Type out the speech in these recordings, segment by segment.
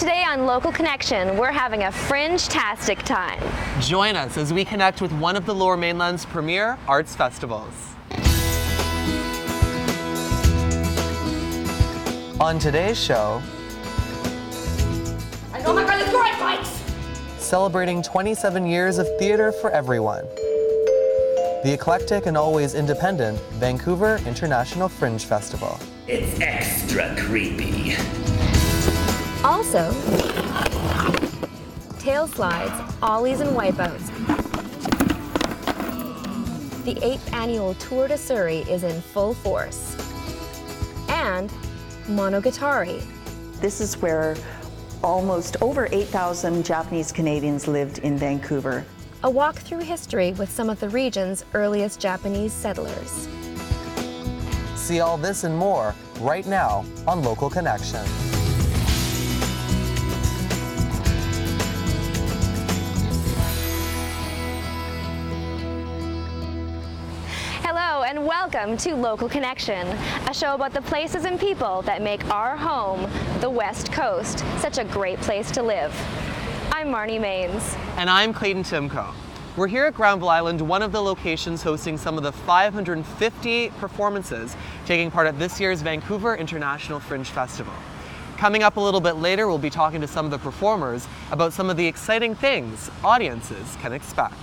Today on Local Connection, we're having a fringe-tastic time. Join us as we connect with one of the Lower Mainland's premier arts festivals. On today's show... I know my brother's ride bikes! Celebrating 27 years of theater for everyone. The eclectic and always independent Vancouver International Fringe Festival. It's extra creepy. Also, tail slides, ollies, and wipeouts. The 8th annual Tour de Surrey is in full force. And Monogatari. This is where almost over 8,000 Japanese Canadians lived in Vancouver. A walk through history with some of the region's earliest Japanese settlers. See all this and more right now on Local Connection. Hello and welcome to Local Connection, a show about the places and people that make our home, the West Coast, such a great place to live. I'm Marnie Mains. And I'm Clayton Timko. We're here at Granville Island, one of the locations hosting some of the 550 performances taking part at this year's Vancouver International Fringe Festival. Coming up a little bit later, we'll be talking to some of the performers about some of the exciting things audiences can expect.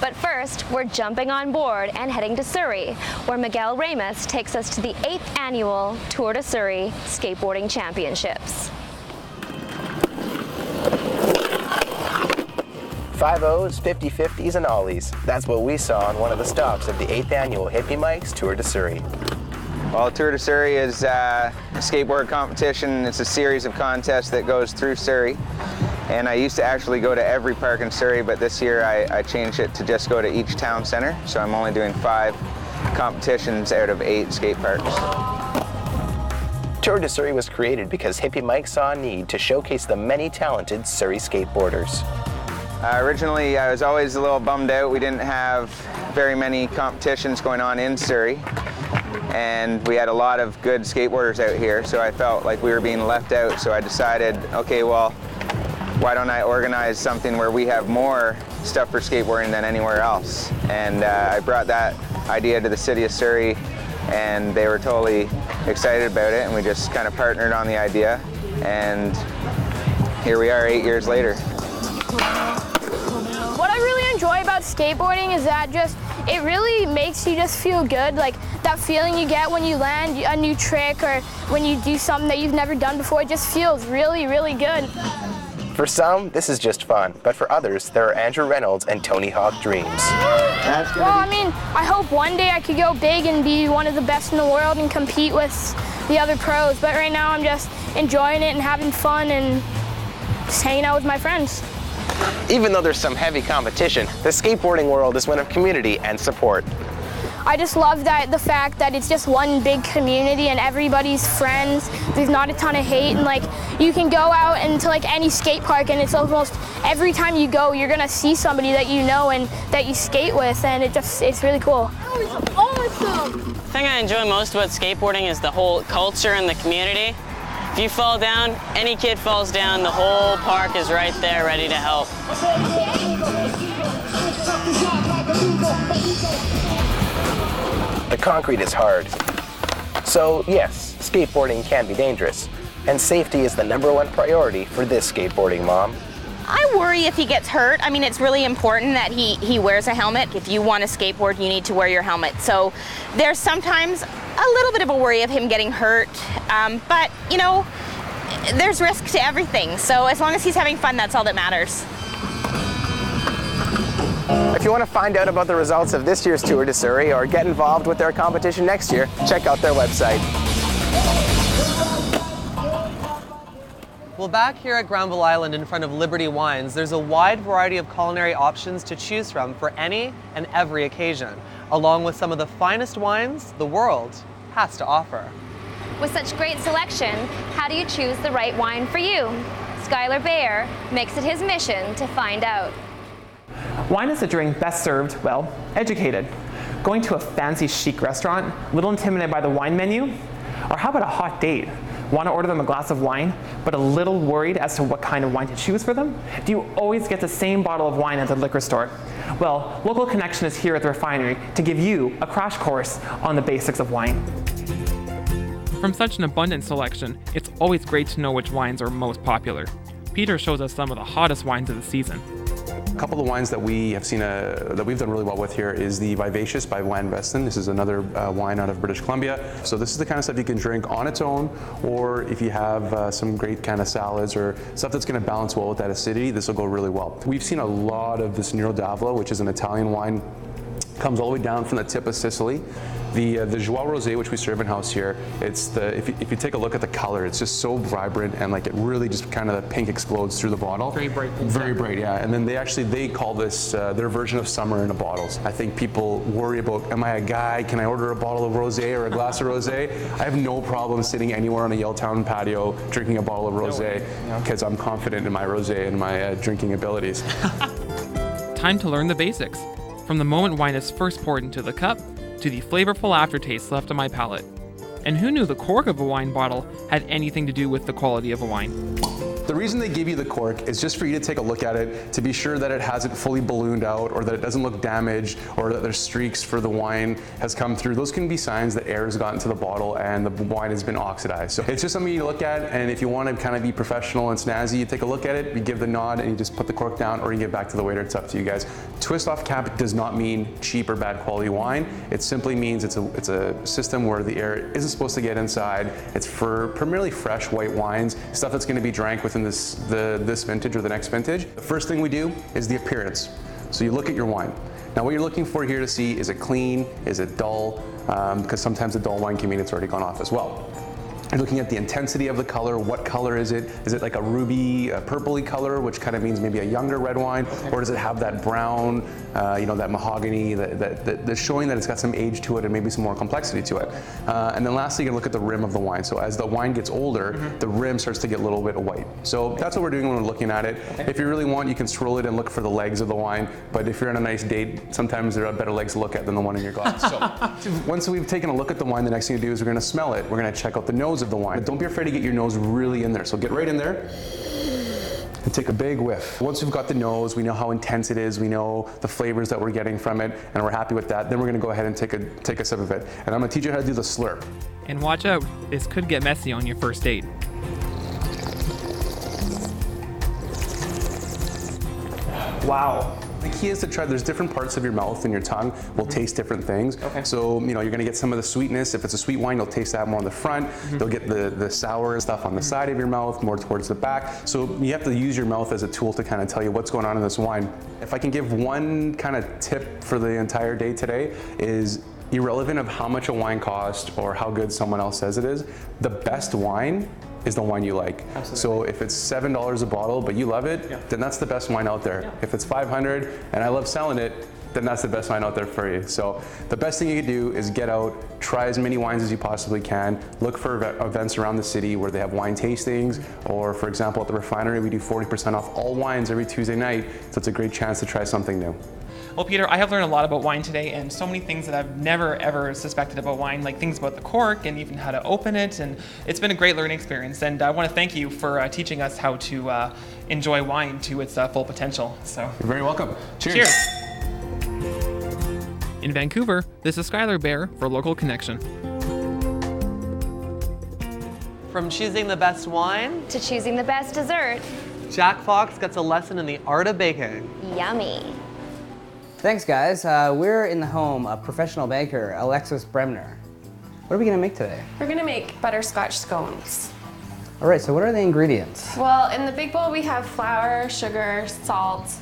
But first, we're jumping on board and heading to Surrey, where Miguel Ramos takes us to the 8th annual Tour de Surrey Skateboarding Championships. 5-0s, 50-50s, and ollies. That's what we saw on one of the stops of the 8th annual Hippie Mike's Tour de Surrey. Well, Tour de Surrey is a skateboard competition. It's a series of contests that goes through Surrey. And I used to actually go to every park in Surrey, but this year I changed it to just go to each town center. So I'm only doing 5 competitions out of 8 skate parks. Tour de Surrey was created because Hippie Mike saw a need to showcase the many talented Surrey skateboarders. Originally, I was always a little bummed out. We didn't have very many competitions going on in Surrey, and we had a lot of good skateboarders out here, so I felt like we were being left out. So I decided, okay, well, why don't I organize something where we have more stuff for skateboarding than anywhere else? And I brought that idea to the city of Surrey, and they were totally excited about it, and we just kind of partnered on the idea, and here we are 8 years later. What I really enjoy about skateboarding is that it really makes you just feel good, like that feeling you get when you land a new trick or when you do something that you've never done before. It just feels really, really good. For some, this is just fun, but for others, there are Andrew Reynolds and Tony Hawk dreams. I hope one day I could go big and be one of the best in the world and compete with the other pros, but right now I'm just enjoying it and having fun and just hanging out with my friends. Even though there's some heavy competition, the skateboarding world is one of community and support. I just love the fact that it's just one big community and everybody's friends. There's not a ton of hate, and you can go out into any skate park, and it's almost every time you go, you're gonna see somebody that you know and that you skate with, and it's really cool. That was awesome. The thing I enjoy most about skateboarding is the whole culture and the community. If you fall down, any kid falls down, the whole park is right there ready to help. The concrete is hard. So yes, skateboarding can be dangerous, and safety is the #1 priority for this skateboarding mom. I worry if he gets hurt. I mean, it's really important that he wears a helmet. If you want to skateboard, you need to wear your helmet. So there's sometimes a little bit of a worry of him getting hurt, but you know, there's risk to everything. So as long as he's having fun, that's all that matters. If you want to find out about the results of this year's Tour de Surrey or get involved with their competition next year, check out their website. Well, back here at Granville Island in front of Liberty Wines, there's a wide variety of culinary options to choose from for any and every occasion, along with some of the finest wines the world has to offer. With such great selection, how do you choose the right wine for you? Skyler Baier makes it his mission to find out. Wine is a drink best served, well, educated. Going to a fancy chic restaurant, little intimidated by the wine menu? Or how about a hot date? Want to order them a glass of wine, but a little worried as to what kind of wine to choose for them? Do you always get the same bottle of wine at the liquor store? Well, Local Connection is here at the refinery to give you a crash course on the basics of wine. From such an abundant selection, it's always great to know which wines are most popular. Peter shows us some of the hottest wines of the season. A couple of the wines that we have seen that we've done really well with here is the Vivacious by Van Vesten. This is another wine out of British Columbia. So this is the kind of stuff you can drink on its own, or if you have some great kind of salads or stuff that's going to balance well with that acidity, this will go really well. We've seen a lot of this Nero d'Avola, which is an Italian wine. Comes all the way down from the tip of Sicily. The Joie Rosé, which we serve in house here, it's the if you take a look at the color, it's just so vibrant, and like it really just kind of the pink explodes through the bottle. Very bright. Very bright, yeah. And then they call this their version of summer in the bottles. I think people worry about, am I a guy? Can I order a bottle of rosé or a glass of rosé? I have no problem sitting anywhere on a Yelltown patio drinking a bottle of rosé because I'm confident in my rosé and my drinking abilities. Time to learn the basics. From the moment wine is first poured into the cup, to the flavorful aftertaste left on my palate. And who knew the cork of a wine bottle had anything to do with the quality of a wine? The reason they give you the cork is just for you to take a look at it, to be sure that it hasn't fully ballooned out, or that it doesn't look damaged, or that there's streaks for the wine has come through. Those can be signs that air has gotten to the bottle and the wine has been oxidized. So it's just something you look at, and if you want to kind of be professional and snazzy, you take a look at it, you give the nod, and you just put the cork down, or you give it back to the waiter. It's up to you guys. Twist off cap does not mean cheap or bad quality wine. It simply means it's a system where the air isn't supposed to get inside. It's for primarily fresh white wines, stuff that's going to be drank within this vintage or the next vintage. The first thing we do is the appearance. So you look at your wine. Now what you're looking for here to see, is it clean? Is it dull? Because sometimes a dull wine can mean it's already gone off as well. You're looking at the intensity of the color. What color is it? Is it like a ruby, a purpley color, which kind of means maybe a younger red wine? Or does it have that brown, that mahogany, that showing that it's got some age to it and maybe some more complexity to it? And then lastly, you can look at the rim of the wine. So as the wine gets older, the rim starts to get a little bit white. So that's what we're doing when we're looking at it. If you really want, you can swirl it and look for the legs of the wine. But if you're on a nice date, sometimes there are better legs to look at than the one in your glass. So once we've taken a look at the wine, the next thing to do is we're going to smell it. We're going to check out the nose of the wine. But don't be afraid to get your nose really in there. So get right in there and take a big whiff. Once we've got the nose, we know how intense it is, we know the flavors that we're getting from it, and we're happy with that. Then we're going to go ahead and take a sip of it. And I'm going to teach you how to do the slurp. And watch out, this could get messy on your first date. Wow. The key is to try, there's different parts of your mouth and your tongue will taste different things. Okay. So, you're going to get some of the sweetness. If it's a sweet wine, you'll taste that more on the front. You'll get the sour stuff on the side of your mouth, more towards the back. So you have to use your mouth as a tool to kind of tell you what's going on in this wine. If I can give one kind of tip for the entire day today is, irrelevant of how much a wine costs or how good someone else says it is, the best wine is the wine you like. Absolutely. So if it's $7 a bottle but you love it, then that's the best wine out there. Yeah. If it's $500 and I love selling it, then that's the best wine out there for you. So the best thing you can do is get out, try as many wines as you possibly can, look for events around the city where they have wine tastings, or for example at the refinery we do 40% off all wines every Tuesday night, so it's a great chance to try something new. Well, Peter, I have learned a lot about wine today, and so many things that I've never ever suspected about wine, like things about the cork and even how to open it, and it's been a great learning experience, and I want to thank you for teaching us how to enjoy wine to its full potential. So you're very welcome. Cheers. In Vancouver, this is Skyler Baier for Local Connection. From choosing the best wine to choosing the best dessert, Jack Fox gets a lesson in the art of baking. Yummy. Thanks, guys. We're in the home of professional baker Alexis Bremner. What are we going to make today? We're going to make butterscotch scones. All right, so what are the ingredients? Well, in the big bowl we have flour, sugar, salt,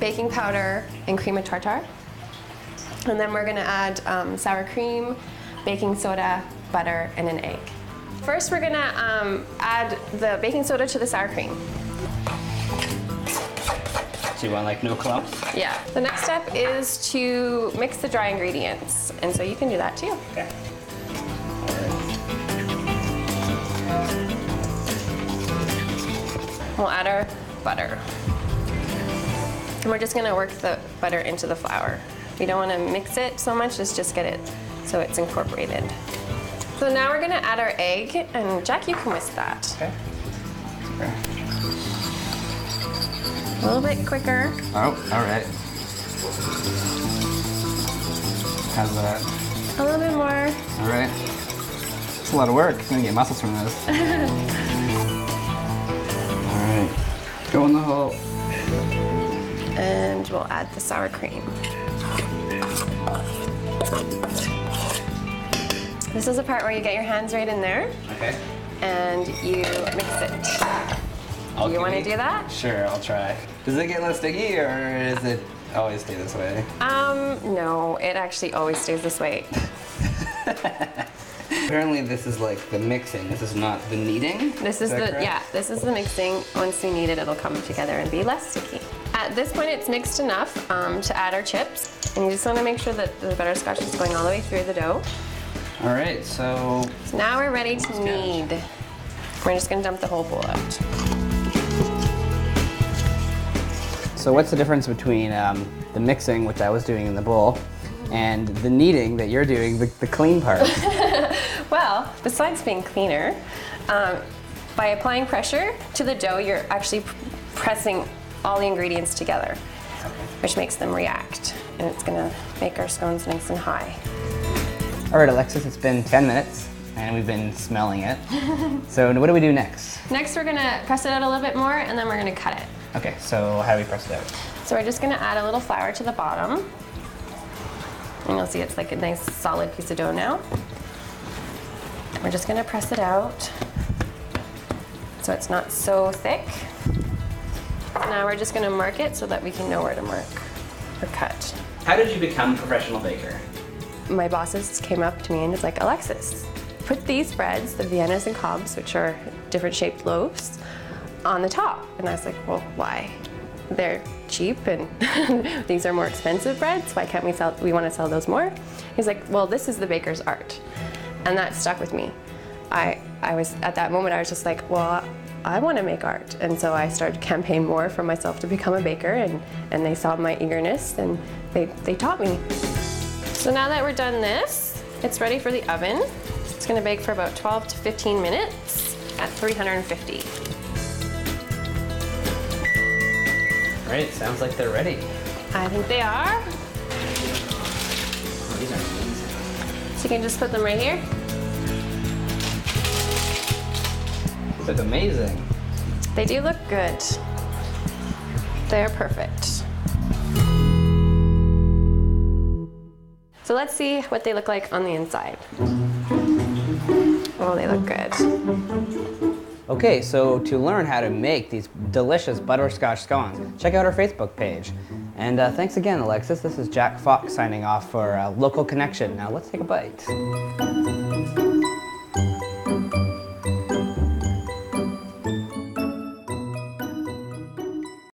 baking powder, and cream of tartar. And then we're going to add sour cream, baking soda, butter, and an egg. First, we're going to add the baking soda to the sour cream. You want like no clumps? Yeah. The next step is to mix the dry ingredients, and so you can do that too. Okay. We'll add our butter, and we're just going to work the butter into the flour. We don't want to mix it so much, let's just get it so it's incorporated. So now we're gonna add our egg, and Jack, you can whisk that. Okay. A little bit quicker. Oh, all right. How's that? A little bit more. All right. It's a lot of work. I'm gonna get muscles from this. All right. Go in the hole. And we'll add the sour cream. This is the part where you get your hands right in there. Okay. And you mix it. You want to do that? Sure, I'll try. Does it get less sticky, or does it always stay this way? No, it actually always stays this way. Apparently, this is like the mixing. This is not the kneading. This is the correct? Yeah. This is the mixing. Once we knead it, it'll come together and be less sticky. At this point, it's mixed enough to add our chips, and you just want to make sure that the butterscotch is going all the way through the dough. All right, so now we're ready to knead. We're just gonna dump the whole bowl out. So what's the difference between the mixing, which I was doing in the bowl, and the kneading that you're doing, the clean part? Well, besides being cleaner, by applying pressure to the dough, you're actually pressing all the ingredients together, which makes them react, and it's gonna make our scones nice and high. All right, Alexis, it's been 10 minutes, and we've been smelling it. So what do we do next? Next, we're gonna press it out a little bit more, and then we're gonna cut it. Okay, so how do we press it out? So we're just gonna add a little flour to the bottom. And you'll see it's like a nice, solid piece of dough now. We're just gonna press it out so it's not so thick. Now we're just gonna mark it so that we can know where to mark or cut. How did you become a professional baker? My bosses came up to me and was like, Alexis, put these breads, the Viennas and Cobs, which are different shaped loaves, on the top. And I was like, well, why? They're cheap and these are more expensive breads. Why can't we want to sell those more? He's like, well, this is the baker's art. And that stuck with me. At that moment, I was just like, well, I want to make art. And so I started to campaign more for myself to become a baker, and they saw my eagerness and they taught me. So now that we're done this, it's ready for the oven. It's gonna bake for about 12 to 15 minutes at 350. Great, sounds like they're ready. I think they are. These are amazing. So you can just put them right here. They look amazing. They do look good. They're perfect. So let's see what they look like on the inside. Oh, they look good. Okay, so to learn how to make these delicious butterscotch scones, check out our Facebook page. And thanks again, Alexis. This is Jack Fox signing off for Local Connection. Now let's take a bite.